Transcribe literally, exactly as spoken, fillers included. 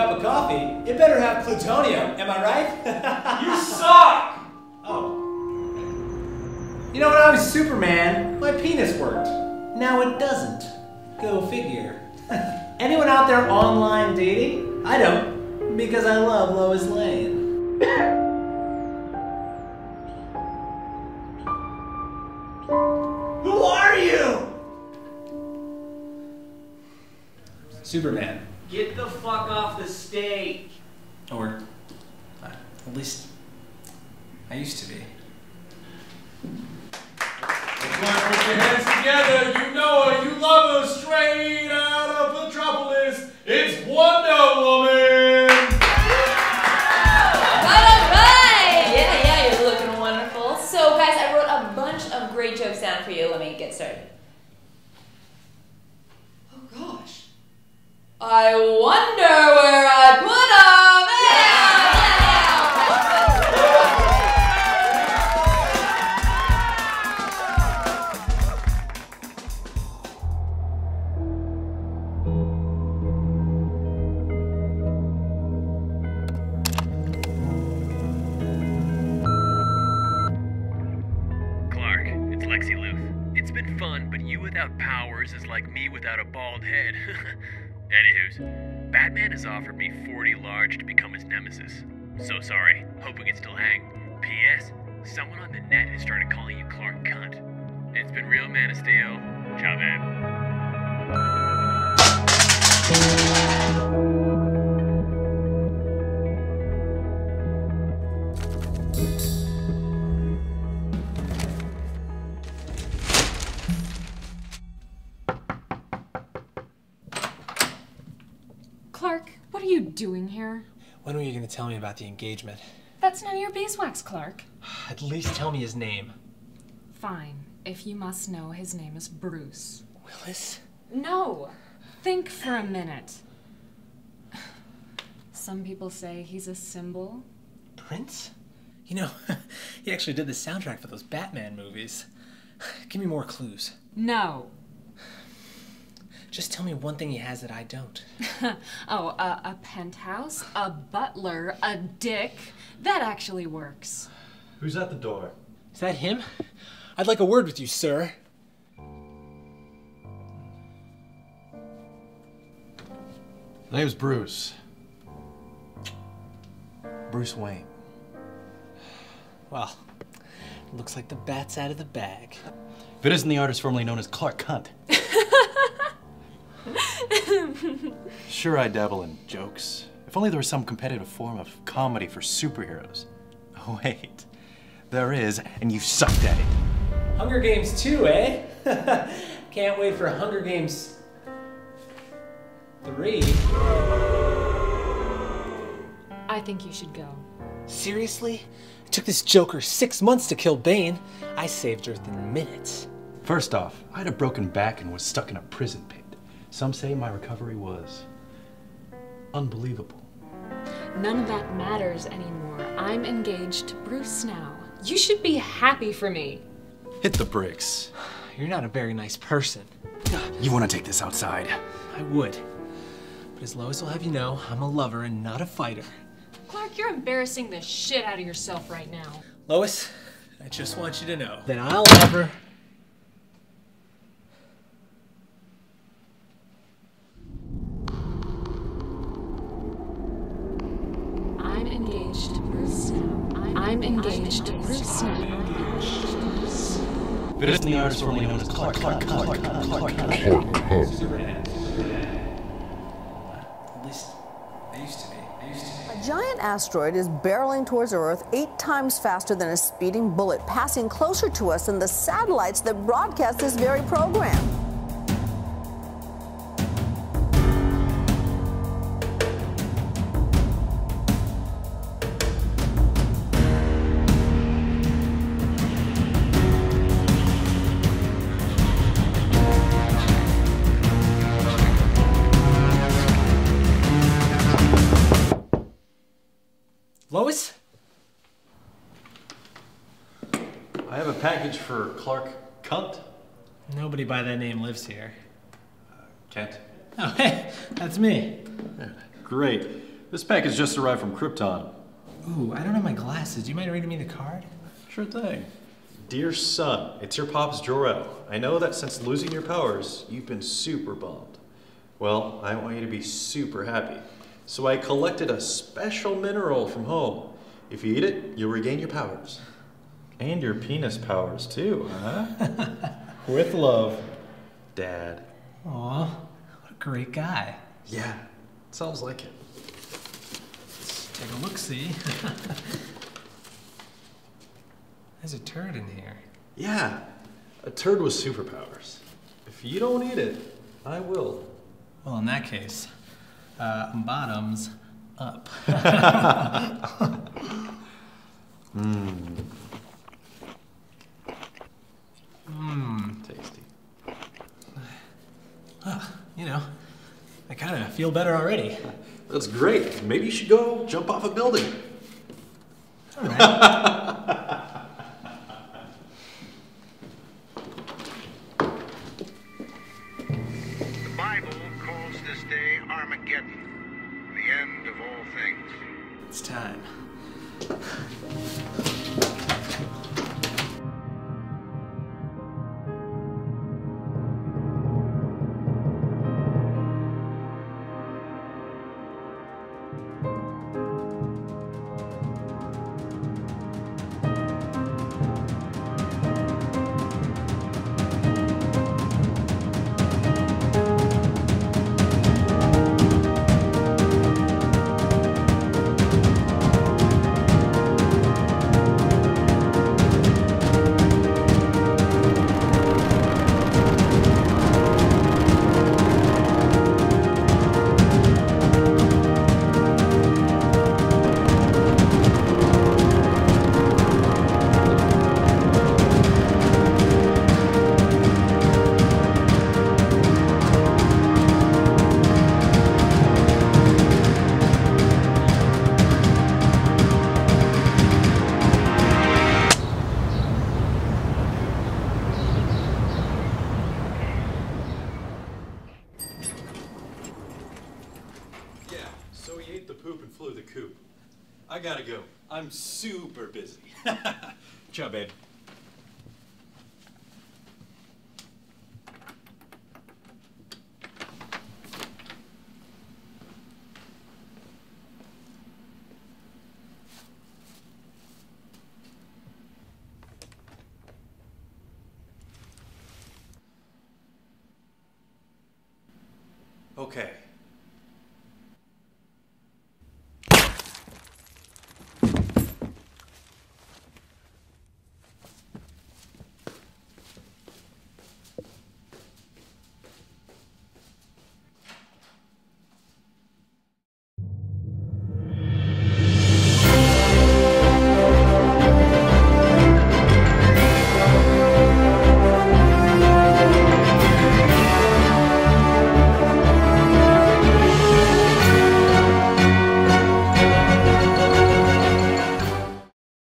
cup of coffee, it better have plutonium, am I right? You suck! Oh. You know, when I was Superman, my penis worked. Now it doesn't. Go figure. Anyone out there online dating? I don't, because I love Lois Lane. Who are you? Superman. Get the fuck off the stage. Or, uh, at least, I used to be. Put your hands together, you know her, you love her, straight out of Metropolis, it's Wonder Woman! Alright! Yeah, yeah, you're looking wonderful. So guys, I wrote a bunch of great jokes down for you, let me get started. Oh gosh. I wonder where I put them! Is like me without a bald head. Anywho's, Batman has offered me forty large to become his nemesis. So sorry, hope we can still hang. P S Someone on the net has started calling you Clark Kent. It's been real, man of steel. Ciao, man. Clark, what are you doing here? When were you going to tell me about the engagement? That's none of your beeswax, Clark. At least tell me his name. Fine. If you must know, his name is Bruce. Willis? No! Think for a minute. Some people say he's a symbol. Prince? You know, he actually did the soundtrack for those Batman movies. Give me more clues. No. Just tell me one thing he has that I don't. oh, uh, a penthouse, a butler, a dick. That actually works. Who's at the door? Is that him? I'd like a word with you, sir. My name's Bruce. Bruce Wayne. Well, looks like the bat's out of the bag. If it isn't the artist formerly known as Clark Kent. Sure, I dabble in jokes. If only there was some competitive form of comedy for superheroes. Oh, wait. There is, and you sucked at it. Hunger Games two, eh? Can't wait for Hunger Games three. I think you should go. Seriously? It took this Joker six months to kill Bane. I saved Earth in minutes. First off, I had a broken back and was stuck in a prison pit. Some say my recovery was unbelievable. None of that matters anymore. I'm engaged to Bruce now. You should be happy for me. Hit the bricks. You're not a very nice person. You want to take this outside? I would. But as Lois will have you know, I'm a lover and not a fighter. Clark, you're embarrassing the shit out of yourself right now. Lois, I just want you to know that I'll never... I'm engaged to Bruce now. But isn't the artist formerly known as Clark Clark Clark Clark Clark Clark Superman. At least I used to be. I used to be. A giant asteroid is barreling towards Earth eight times faster than a speeding bullet, passing closer to us than the satellites that broadcast this very program. Lois? I have a package for Clark Kent. Nobody by that name lives here. Uh, Kent? Oh, hey, that's me. Great. This package just arrived from Krypton. Ooh, I don't have my glasses. Do you mind reading me the card? Sure thing. Dear son, it's your pops Jor-El. I know that since losing your powers, you've been super bummed. Well, I want you to be super happy. So I collected a special mineral from home. If you eat it, you'll regain your powers. And your penis powers too, huh? With love, Dad. Aw, what a great guy. Yeah, sounds like it. Let's take a look-see. There's a turd in here. Yeah, a turd with superpowers. If you don't eat it, I will. Well, in that case, uh, bottoms up. Mmm. Mmm. Tasty. Uh, you know, I kind of feel better already. That's great. Maybe you should go jump off a building. All right. Armageddon, the end of all things. It's time. I gotta go. I'm super busy. Ciao, babe. Okay.